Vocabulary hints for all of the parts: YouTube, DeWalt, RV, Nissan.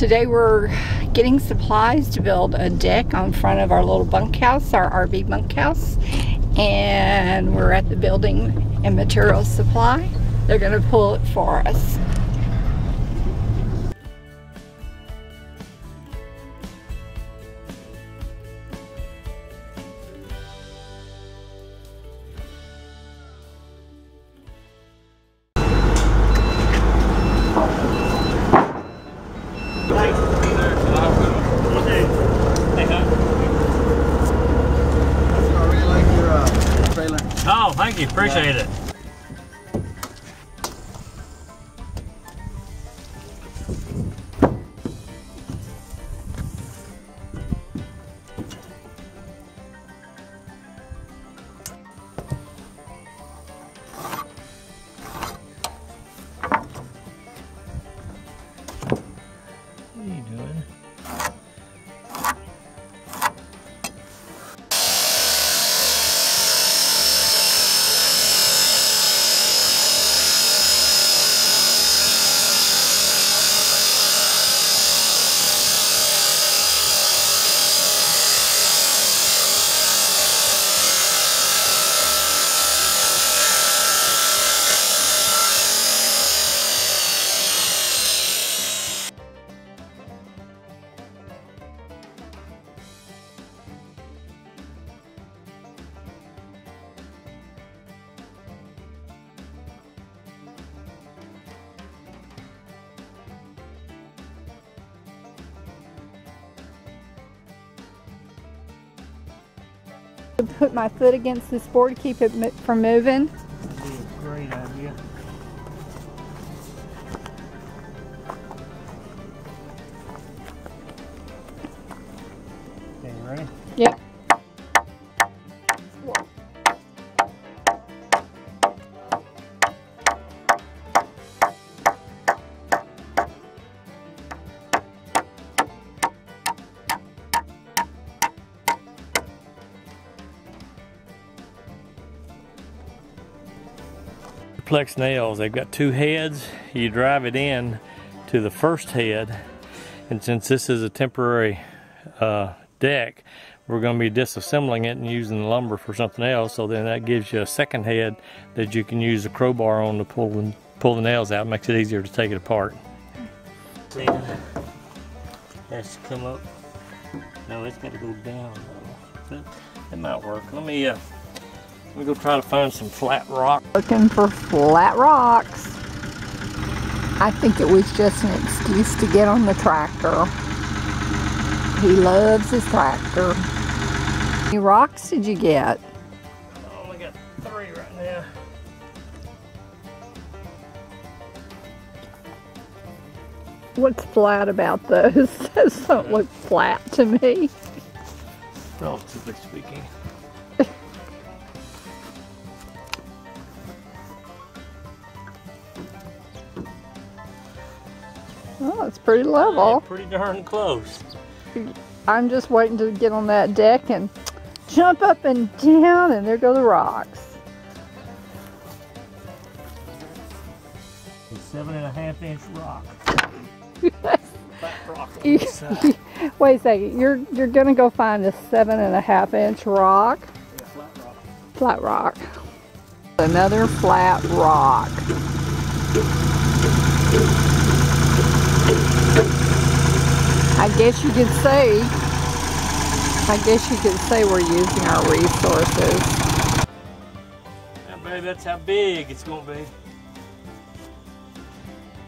Today we're getting supplies to build a deck on front of our little bunkhouse, our RV bunkhouse, and we're at the building and materials supply. They're going to pull it for us. Oh, thank you. Appreciate it. What are you doing? Put my foot against this board to keep it from moving. That'd be a great idea. Okay, you ready? Yep. Duplex nails, they've got two heads. You drive it in to the first head, and since this is a temporary deck, we're going to be disassembling it and using the lumber for something else, so then that gives you a second head that you can use a crowbar on to pull the nails out. It makes it easier to take it apart. See, that's come up. No, it's got to go down. That might work. Let me go try to find some flat rock. Looking for flat rocks. I think it was just an excuse to get on the tractor. He loves his tractor. How many rocks did you get? I only got three right now. What's flat about those? Those don't look flat to me. Relatively speaking. Oh, it's pretty level. Yeah, pretty darn close. I'm just waiting to get on that deck and jump up and down, and there go the rocks. 7.5-inch rock. Rock on the side. Wait a second. You're gonna go find a 7.5-inch rock. Yeah, flat rock. Flat rock. Another flat rock. I guess you could say we're using our resources. Yeah, baby, that's how big it's going to be.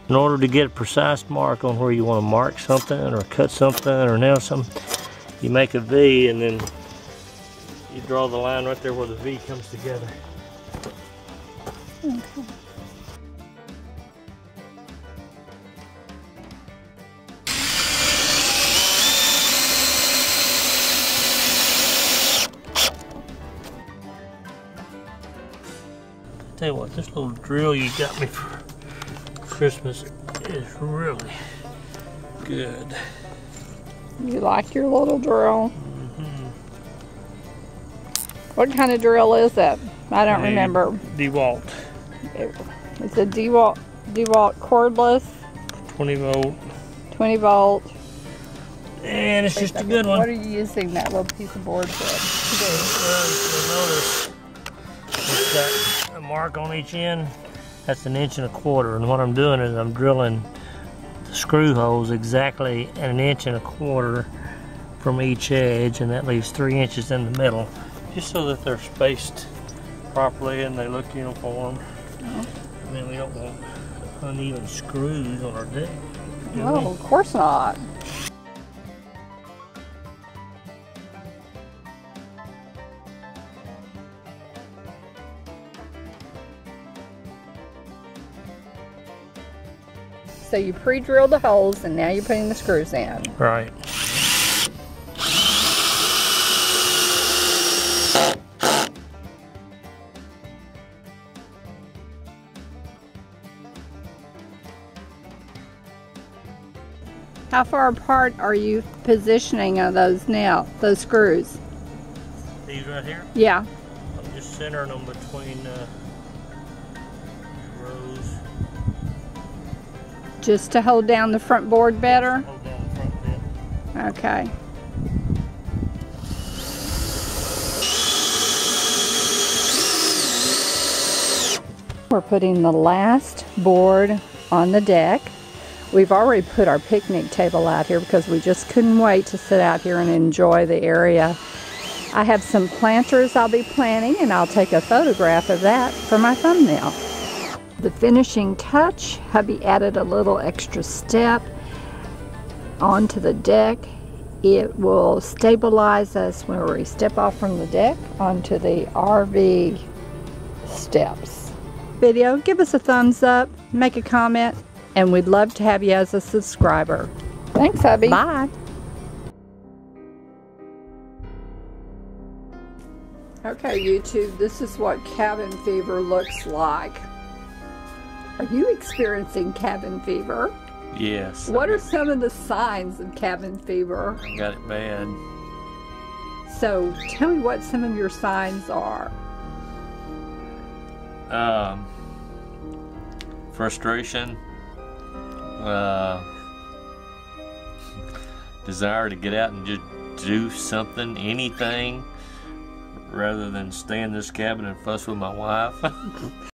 In order to get a precise mark on where you want to mark something or cut something or nail something, you make a V and then you draw the line right there where the V comes together. Okay. Tell you what, this little drill you got me for Christmas is really good. You like your little drill? Mm-hmm. What kind of drill is it? I don't remember. DeWalt. It's a DeWalt cordless. 20 volt. 20 volt. And it's just a good one. What are you using that little piece of board for? Notice it's got a mark on each end. That's 1 1/4 inches. And what I'm doing is I'm drilling the screw holes exactly 1 1/4 inches from each edge, and that leaves 3 inches in the middle, just so that they're spaced properly and they look uniform. Mm-hmm. I mean, we don't want uneven screws on our deck. No, of course not. So you pre-drilled the holes and now you're putting the screws in. Right. How far apart are you positioning of those now, those screws? These right here? Yeah. I'm just centering them between rows. Just to hold down the front board better? Hold down the front bit. Okay. We're putting the last board on the deck. We've already put our picnic table out here because we just couldn't wait to sit out here and enjoy the area. I have some planters I'll be planting, and I'll take a photograph of that for my thumbnail. The finishing touch, hubby added a little extra step onto the deck. It will stabilize us when we step off from the deck onto the RV steps. Video, give us a thumbs up, make a comment, and we'd love to have you as a subscriber. Thanks, hubby. Bye. Okay, YouTube, this is what cabin fever looks like. Are you experiencing cabin fever? Yes. What are some of the signs of cabin fever? I got it bad. So tell me what some of your signs are. Frustration. Desire to get out and just do something, anything, rather than stay in this cabin and fuss with my wife.